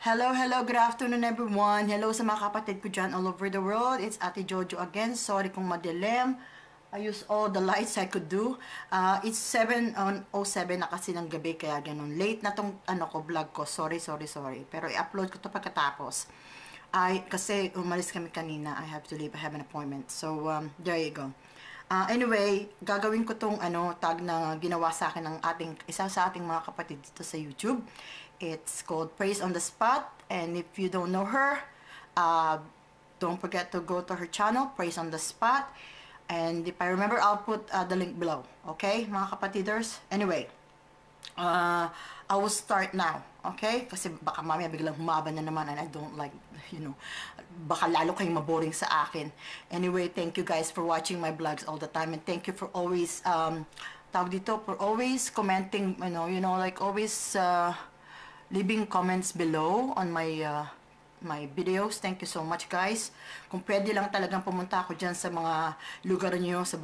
Hello, good afternoon everyone. Hello sa mga kapatid ko dyan all over the world. It's Ate Jojo again. Sorry kung madilim. I used all the lights I could do. It's 7:07 na kasi ng gabi, kaya ganun. Late na tong ano ko, vlog ko. Sorry. Pero i-upload ko to pagkatapos. Kasi umalis kami kanina. I have to leave. I have an appointment. So, there you go. Anyway, gagawin ko tong ano, tag na ginawa sa akin ng isa sa ating mga kapatid dito sa YouTube. It's called Praise on the Spot, and if you don't know her, don't forget to go to her channel, Praise on the Spot, and if I remember, I'll put the link below, okay, mga kapatiders? Anyway, I will start now, okay? Kasi baka mamaya biglang humaba na naman, and I don't like, you know, baka lalo kayong maboring sa akin. Anyway, thank you guys for watching my vlogs all the time, and thank you for always, for always commenting, you know, like always, leaving comments below on my my videos. Thank you so much guys. Kung pwede lang talagang pumunta ako dyan sa mga lugar nyo, sa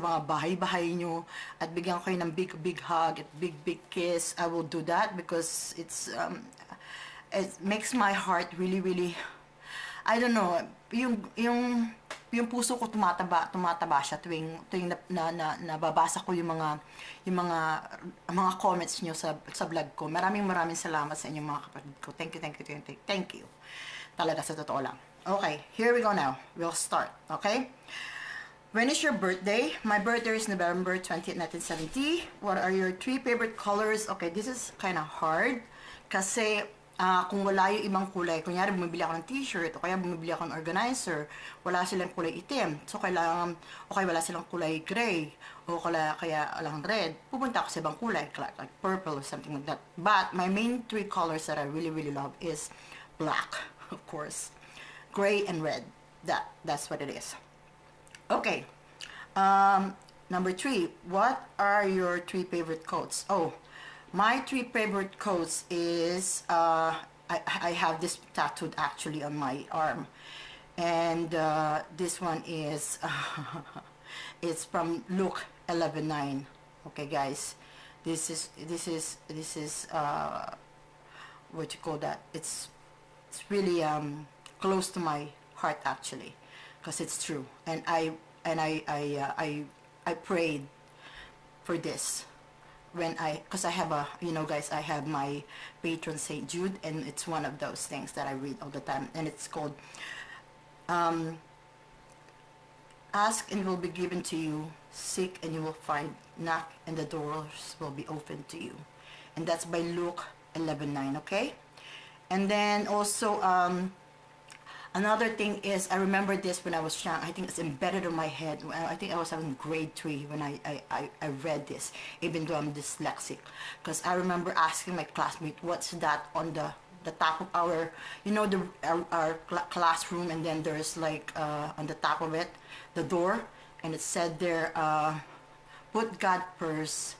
mga bahay-bahay nyo, at bigyan ko kayo ng big hug at big kiss. I will do that because it's it makes my heart really I don't know, yung puso ko tumataba siya tuwing nababasa ko yung mga comments niyo sa vlog ko. Maraming salamat sa inyong mga kapatid ko. Thank you. Talaga sa totoo lang. Okay, here we go now. We'll start, okay? When is your birthday? My birthday is November 20, 1970. What are your three favorite colors? Okay, this is kind of hard kasi kung wala yung ibang kulay, kunyari bumibili ako ng t-shirt o kaya bumibili ako ng organizer, wala silang kulay itim. So kailangan, okay, wala silang kulay gray o kaya alang red, pupunta ako sa ibang kulay, like purple or something like that. But my main three colors that I really love is black, of course, gray and red. That's what it is. Okay, number three, what are your three favorite coats? Oh, my three favorite coats is, I have this tattooed actually on my arm, and this one is, it's from Luke 11:9. Okay guys, this is what you call that? It's really close to my heart actually, because it's true, and I prayed for this. Because I have you know guys, I have my patron Saint Jude, and it's one of those things that I read all the time, and it's called ask and it will be given to you, seek and you will find, knock and the doors will be open to you, and that's by Luke 11:9, okay? And then also another thing is, I remember this when I was young. I think it's embedded in my head. I think I was in grade 3 when I read this, even though I'm dyslexic. Because I remember asking my classmate, what's that on the top of our, you know, our classroom, and then there's like, on the top of it, the door, and it said there, put God first,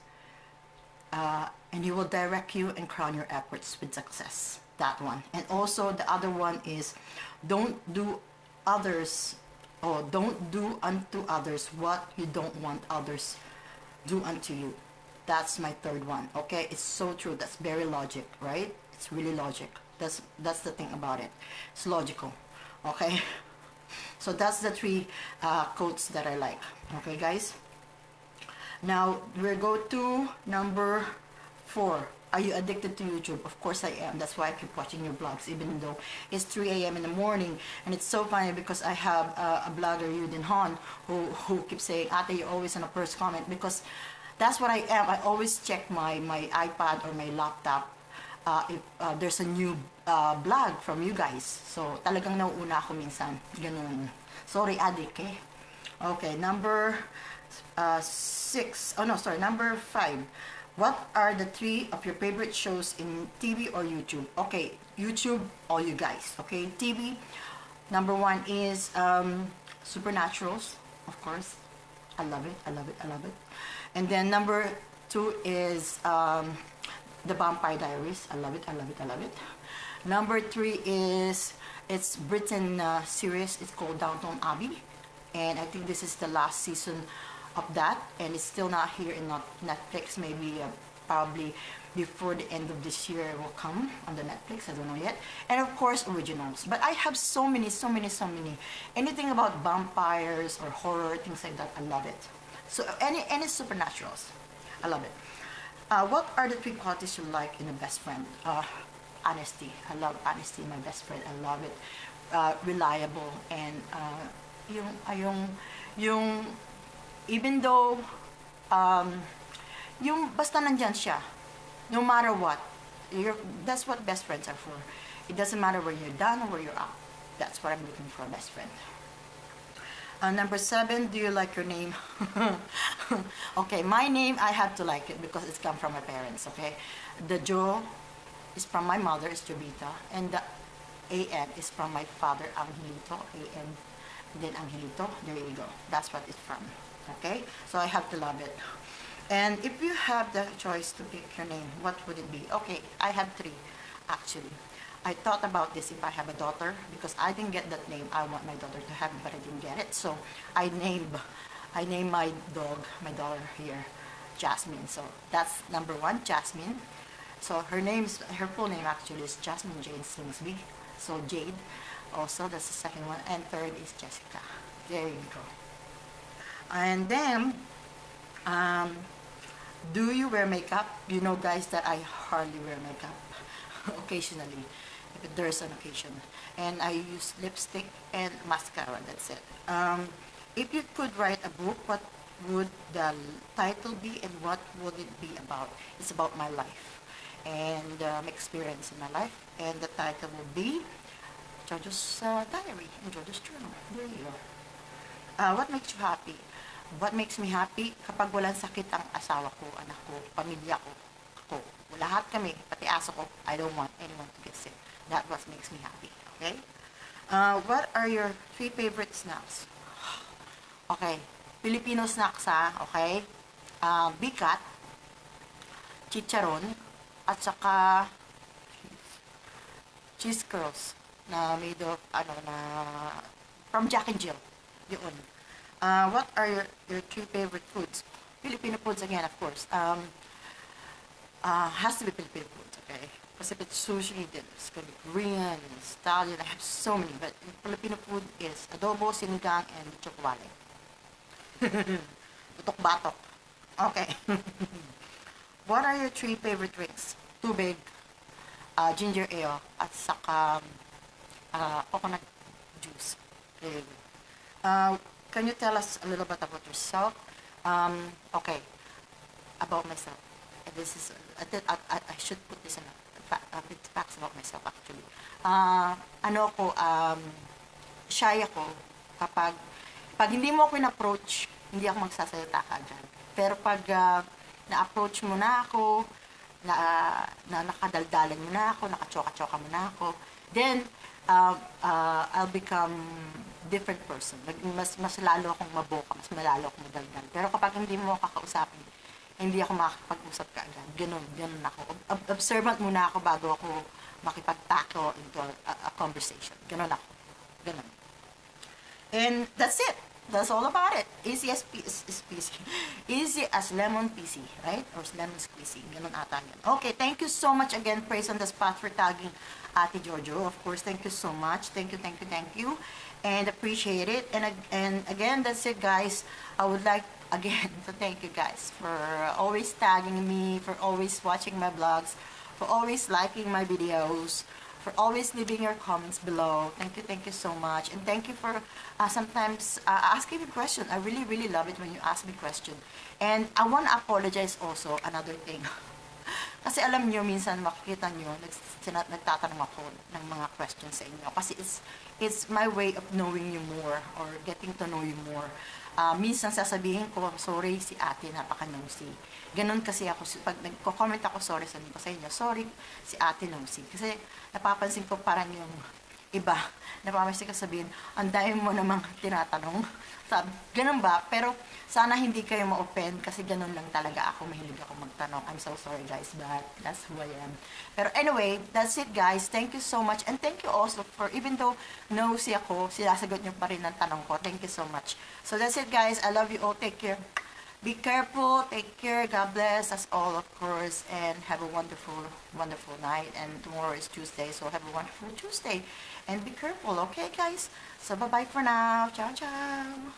and He will direct you and crown your efforts with success. That one. And also the other one is, don't do unto others what you don't want others do unto you. That's my third one, okay? It's so true. That's very logic, right? It's really logic. That's the thing about it. It's logical, okay? So that's the three quotes that I like, okay guys? Now we'll go to number 4. Are you addicted to YouTube? Of course I am. That's why I keep watching your vlogs, even though it's 3 a.m. in the morning. And it's so funny because I have a blogger, Yudin Han, who keeps saying, Ate, you're always on a first comment, because that's what I am. I always check my iPad or my laptop if there's a new blog from you guys. So talagang nauuna ako minsan. Ganun. Sorry, adik eh. Okay, number 6. Oh no, sorry, number 5. What are the three of your favorite shows in TV or YouTube? Okay, YouTube, all you guys. Okay, TV, number 1 is Supernaturals, of course. I love it. And then number 2 is The Vampire Diaries. I love it. Number 3 is, it's Britain series. It's called Downton Abbey. And I think this is the last season of that, and it's still not here in Netflix. Maybe probably before the end of this year will come on the Netflix, I don't know yet. And of course, originals. But I have so many. Anything about vampires or horror, things like that, I love it. So any supernaturals, I love it. What are the three qualities you like in a best friend? Honesty. I love honesty in my best friend. I love it. Reliable and yung even though yung basta nandyan siya. No matter what, that's what best friends are for. It doesn't matter where you're down or where you're up. That's what I'm looking for, a best friend. Number 7, do you like your name? Okay, my name, I have to like it because it's come from my parents, okay? The Jo is from my mother, is Jubita. And the A.M. is from my father, Angelito. A.M. Then Angelito, there you go. That's what it's from, okay? So I have to love it. And if you have the choice to pick your name, what would it be? Okay, I have 3, actually. I thought about this if I have a daughter, because I didn't get that name. I want my daughter to have it, but I didn't get it. So I named my dog, my daughter here, Jasmine. So that's number 1, Jasmine. So her full name actually is Jasmine Jane Singsby. So Jade, also that's the 2nd one. And 3rd is Jessica. There you go. And then, do you wear makeup? You know, guys, that I hardly wear makeup. Occasionally, if there's an occasion. And I use lipstick and mascara, that's it. If you could write a book, what would the title be and what would it be about? It's about my life and my experience in my life. And the title will be Jojo's Diary and Jojo's Journal. There you go. What makes you happy? What makes me happy? Kapag walang sakit ang asawa ko, anak ko, pamilya ko, ako, lahat kami, pati aso ko, I don't want anyone to get sick. That's what makes me happy, okay? What are your 3 favorite snacks? Okay, Filipino snacks ha, okay? Bikat, chicharon, at saka cheese curls na made of, from Jack and Jill, yun. What are your 3 favorite foods? Filipino foods again, of course. Has to be Filipino foods, okay? Because if it's sushi, then it's going to be Korean, Italian, I have so many. But Filipino food is adobo, sinigang, and chokwale. Butok-batok. Okay. What are your 3 favorite drinks? Tubig, ginger ale, at saka coconut juice. Can you tell us a little bit about yourself? Okay, about myself. This is, I should put this in facts about myself actually. Shy ako kapag, pag hindi mo ako in-approach, hindi ako magsasalita ka dyan. Pero pag na-approach mo na ako, nakadaldalan mo na ako, nakachoka-choka mo na ako, then I'll become different person. Mas lalo akong maboka, mas malalo akong madaldal. Pero kapag hindi mo kakausapin, hindi ako makakapag-usap ka agad. Ganun ako. Observant muna ako bago ako makipagtako into a conversation. Ganun ako. Ganun. And that's it. That's all about it. Easy as lemon peasy, right? Or lemon squeezy. Ganun ata yan. Okay, thank you so much again, Praise on the Spot, for tagging Ate Jojo. Of course, thank you so much. Thank you. And appreciate it. And again, that's it, guys. I would like again to thank you guys for always tagging me, for always watching my vlogs, for always liking my videos, for always leaving your comments below. Thank you so much. And thank you for sometimes asking me questions. I really love it when you ask me questions. And I want to apologize also, another thing. Kasi alam niyo minsan makikita niyo nagtatanong ako ng mga questions sa inyo kasi it's my way of knowing you more or getting to know you more. Minsan sasabihin ko sorry si Ate napaka-nosy. Ganun kasi ako pag nagko-comment ako sorry sa inyo. Sorry si Ate nosy. Kasi napapansin ko parang yung iba. Napapansin ko sabihin, ang dami mo namang tinatanong. Ganun ba? Pero sana hindi kayo ma-offend kasi ganun lang talaga ako. Mahilig ako magtanong. I'm so sorry guys, but that's who I am. Pero anyway, that's it guys. Thank you so much. And thank you also for, even though nosy ako, sinasagot niyo pa rin ang tanong ko. Thank you so much. So that's it guys. I love you all. Take care. Be careful, take care, God bless us all, of course, and have a wonderful, wonderful night. And tomorrow is Tuesday, so have a wonderful Tuesday. And be careful, okay, guys? So bye-bye for now. Ciao, ciao.